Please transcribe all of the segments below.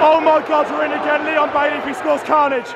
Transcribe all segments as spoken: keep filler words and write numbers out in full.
Oh my God, we're in again. Leon Bailey, if he scores, carnage.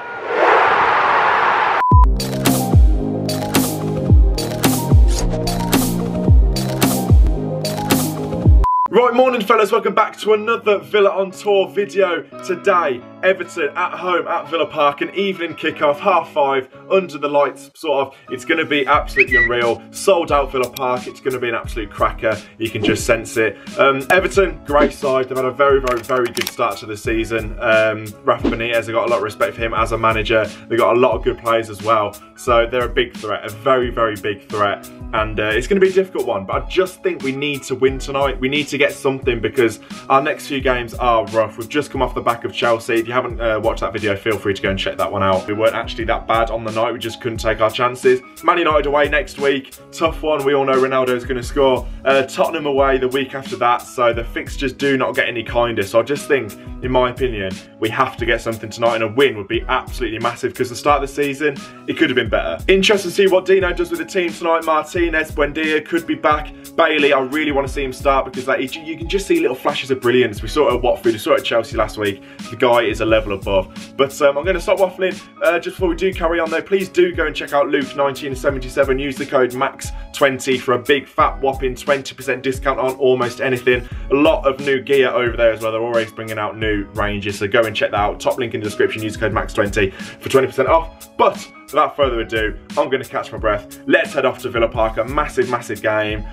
Right, morning fellas, welcome back to another Villa on Tour video. Today, Everton at home at Villa Park, an evening kickoff, half five, under the lights, sort of. It's going to be absolutely unreal. Sold out Villa Park, it's going to be an absolute cracker. You can just sense it. Um, Everton, great side. They've had a very, very, very good start to the season. Um, Rafa Benitez, I've got a lot of respect for him as a manager. They've got a lot of good players as well. So they're a big threat, a very, very big threat. And uh, it's going to be a difficult one, but I just think we need to win tonight. We need to get Get something because our next few games are rough. We've just come off the back of Chelsea. If you haven't uh, watched that video, feel free to go and check that one out. We weren't actually that bad on the night. We just couldn't take our chances. Man United away next week. Tough one. We all know Ronaldo's going to score. Uh, Tottenham away the week after that. So the fixtures do not get any kinder. So I just think, in my opinion, we have to get something tonight, and a win would be absolutely massive because the start of the season, it could have been better. Interesting to see what Dino does with the team tonight. Martinez, Buendia could be back. Bailey, I really want to see him start because that. Like, you can just see little flashes of brilliance. We saw it at Watford, we saw it at Chelsea last week. The guy is a level above. But um, I'm going to stop waffling. Uh, just before we do carry on though, please do go and check out Luke nineteen seventy-seven. Use the code max twenty for a big fat whopping twenty percent discount on almost anything. A lot of new gear over there as well. They're always bringing out new ranges, so go and check that out. Top link in the description. Use code max twenty for twenty percent off. But without further ado, I'm going to catch my breath. Let's head off to Villa Park. A massive, massive game.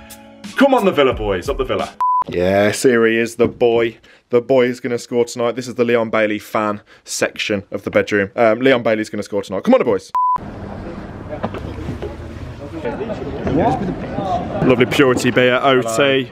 Come on the Villa boys, up the Villa. Yes, here he is, the boy. The boy is going to score tonight. This is the Leon Bailey fan section of the bedroom. Um, Leon Bailey's going to score tonight. Come on, the boys. What? Lovely purity beer, O T,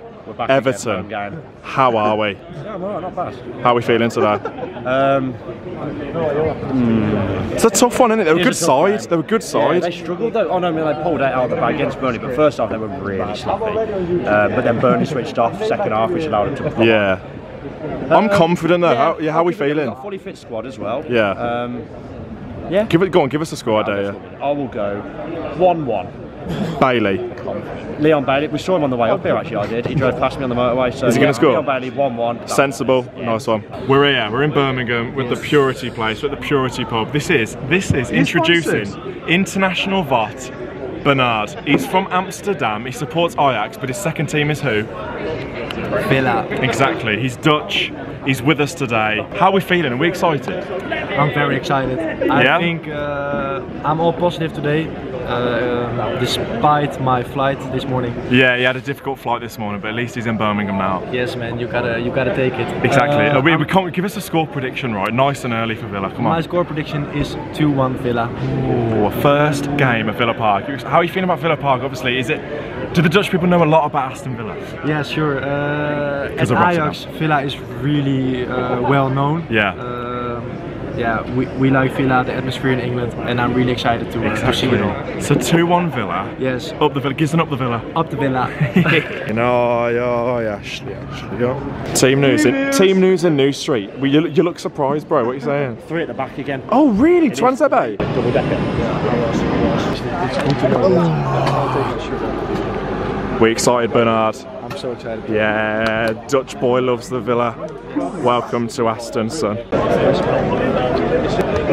Everton. Again. How are we? Yeah, I'm all right, not bad. How are we feeling today? um, mm. It's a tough one, isn't it? They were a good side. They were good side. Yeah, they struggled though. Oh no, I mean, they pulled it out of the bag against Burnley, but first half they were really sloppy. Uh, but then Burnley switched off second half, which allowed them to pull. Yeah. I'm um, confident though. Yeah, how, yeah, how are we feeling? We've got a fully fit squad as well. Yeah. Um, yeah. Give it. Go on. Give us a score, no, idea. Yeah. I will go one one. Bailey. Leon Bailey. We saw him on the way up here actually, I did. He drove past me on the motorway. So is he yeah, going to score? Leon Bailey, one one. Sensible. Yeah. Nice one. We're here. We're in Birmingham with yes. the Purity Place, with the Purity Pub. This is, this is introducing international Vot, Bernard. He's from Amsterdam. He supports Ajax, but his second team is who? Villa. Exactly. He's Dutch. He's with us today. How are we feeling? Are we excited? I'm very excited. I yeah? think uh, I'm all positive today. Uh, despite my flight this morning. Yeah, he had a difficult flight this morning, but at least he's in Birmingham now. Yes, man, you gotta, you gotta take it. Exactly. Uh, we, we can't give us a score prediction, right? Nice and early for Villa. Come my on. My score prediction is two one Villa. Ooh, first game at Villa Park. How are you feeling about Villa Park? Obviously, is it? Do the Dutch people know a lot about Aston Villa? Yeah, sure. Uh, at Ajax, Villa is really uh, well known. Yeah. Uh, Yeah, we, we like Villa, the atmosphere in England, and I'm really excited to, uh, exactly. to see it all. So two one Villa. Yes. Up the Villa. Gives them up the Villa. Up the Villa. no, yeah, yeah, yeah, yeah. Team news. Team news, team news in New Street. Well, you, you look surprised, bro. What are you saying? Three at the back again. Oh, really? Twanza Bay? Double decker. Yeah. We're excited, Bernard. I'm so excited. Yeah, Dutch boy loves the Villa. Welcome to Aston, son.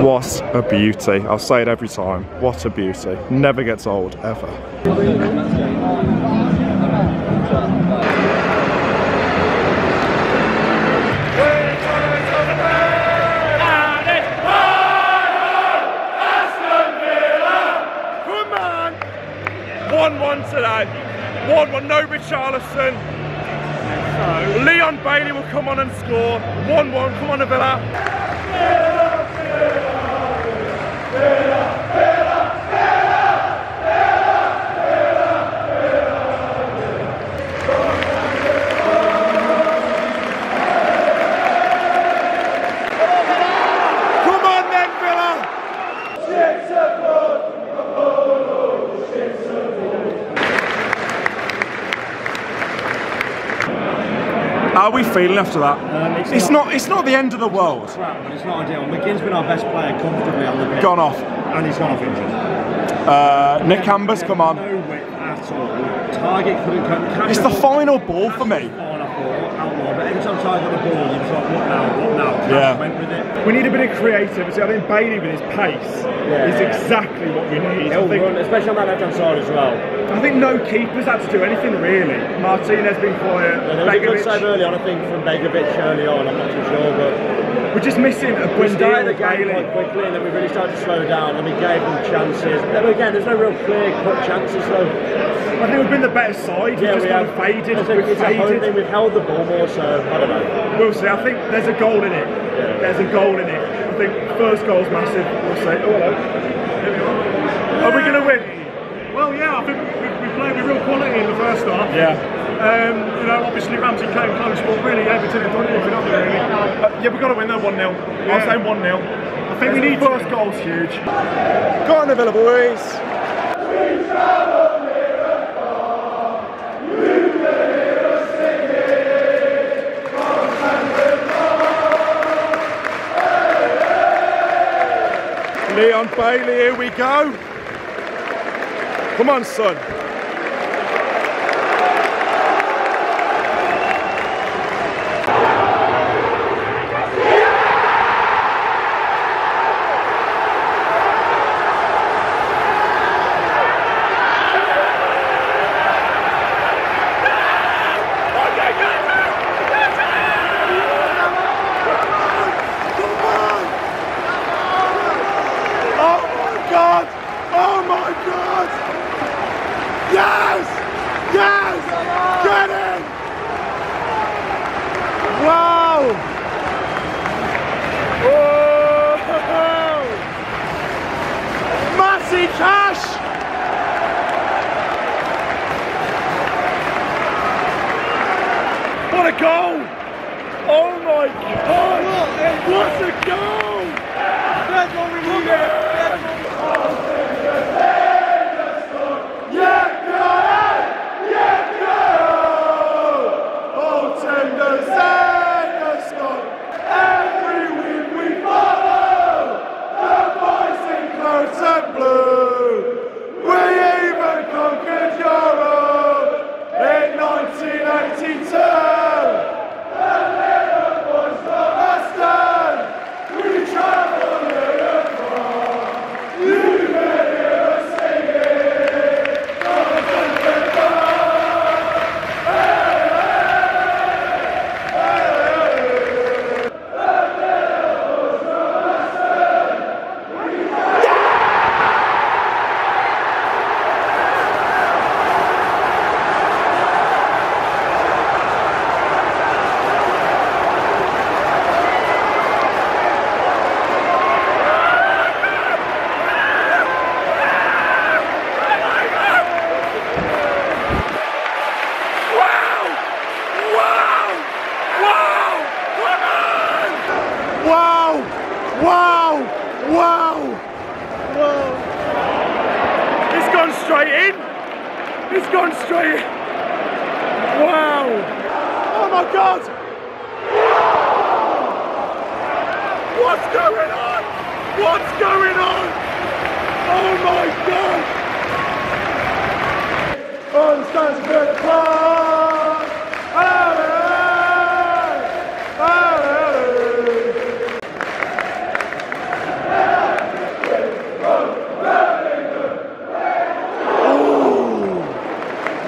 What a beauty. I'll say it every time. What a beauty. Never gets old, ever. one one today. one one, no Richarlison. Leon Bailey will come on and score. one one, come on to Villa. Villa, Villa, Villa, Villa. How are we feeling after that? Um, it's it's not, not it's not the end of the world. It's crap, but it's not ideal. McGinn's been our best player comfortably on the pitch. Gone off. And he's gone off injured. Uh, Nick Ambers, come on. No whip at all. Target couldn't come. It's the final ball for me. getting sometimes on the ball and you're like, what now, what now? Yeah. Went with it. We need a bit of creativity. I think Bailey with his pace yeah, is yeah. exactly what we need. He'll run, especially on that left-hand side as well. I think no keepers had to do anything really. Martinez been quiet. Yeah, there was a good save early on, I think, from Begovic early on, I'm not too sure, but... We're just missing a Buendia. We started the game quite quickly and then we really started to slow down and we gave them chances. Then again, there's no real clear-cut chances though. I think we've been the better side, yeah, we have faded. We've faded. We've held the ball more, so I don't know. We'll see, I think there's a goal in it. Yeah. There's a goal in it. I think first goal's massive, we'll see. Oh, hello. Are we going to win? Well, yeah, I think we, we played with real quality in the first half. Yeah. Um, you know, obviously Ramsey came close, but really Everton and Donnelly have been up there, really. Uh, yeah, we've got to win that one nil. Yeah. I'll say one nil. I think we need first goals huge. Go on, Villa boys. We travel here and far. Leon Bailey, here we go. Come on, son. Matty Cash! What a goal! Oh my God! What a goal! That's what we needed! That's what we wanted! Yeah, goal! Yeah, goal! Oh, tender Sanders! Every week we follow the voice in close and blue.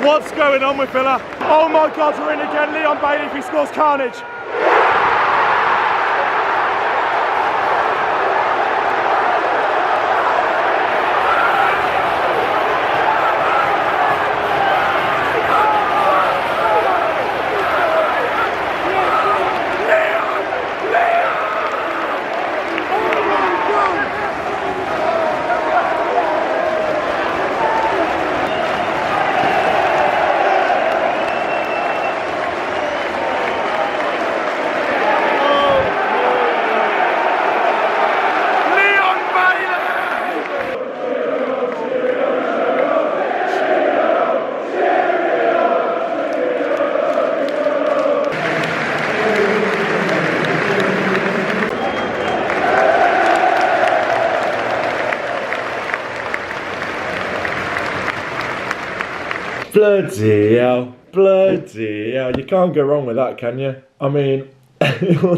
What's going on with Villa? Oh my God, we're in again. Leon Bailey, if he scores, carnage. Bloody hell. Bloody hell, you can't go wrong with that, can you? I mean,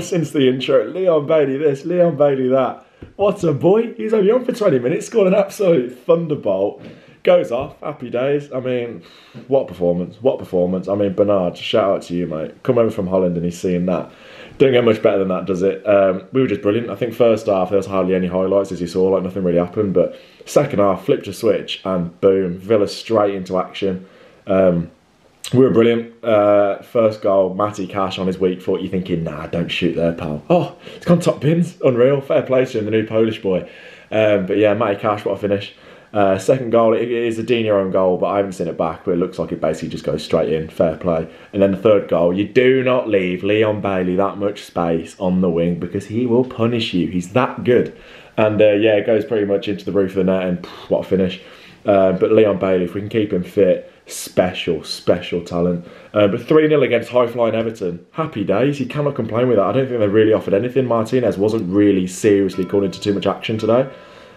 since the intro, Leon Bailey this, Leon Bailey that. What a boy. He's only on for twenty minutes, scored an absolute thunderbolt. Goes off, happy days. I mean, what performance, what performance. I mean, Bernard, shout out to you, mate. Come over from Holland and he's seeing that. Didn't get much better than that, does it? Um, we were just brilliant. I think first half, there was hardly any highlights, as you saw, like nothing really happened. But second half, flipped a switch and boom, Villa straight into action. Um... We were brilliant. Uh, first goal, Matty Cash on his weak foot. You're thinking, nah, don't shoot there, pal. Oh, it's gone top bins. Unreal. Fair play to him, the new Polish boy. Um, but yeah, Matty Cash, what a finish. Uh, second goal, it is a Dino own goal, but I haven't seen it back. But it looks like it basically just goes straight in. Fair play. And then the third goal, you do not leave Leon Bailey that much space on the wing because he will punish you. He's that good. And uh, yeah, it goes pretty much into the roof of the net and pff, what a finish. Uh, but Leon Bailey, if we can keep him fit, special, special talent. Uh, but three nil against high-flying Everton. Happy days. You cannot complain with that. I don't think they really offered anything. Martinez wasn't really seriously called into too much action today.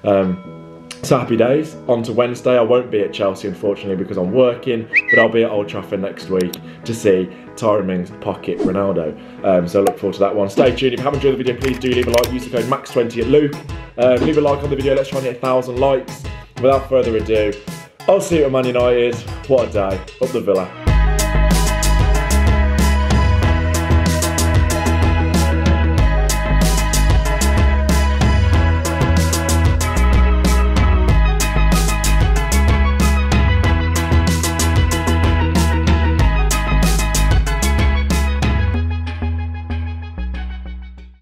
Um, so happy days. On to Wednesday. I won't be at Chelsea, unfortunately, because I'm working. But I'll be at Old Trafford next week to see Tyrone Mings pocket Ronaldo. Um, so look forward to that one. Stay tuned. If you haven't enjoyed the video, please do leave a like. Use the code max twenty at Luke. Uh, leave a like on the video. Let's try and hit a thousand likes. Without further ado, I'll see you at Man United. What a day. Up the Villa.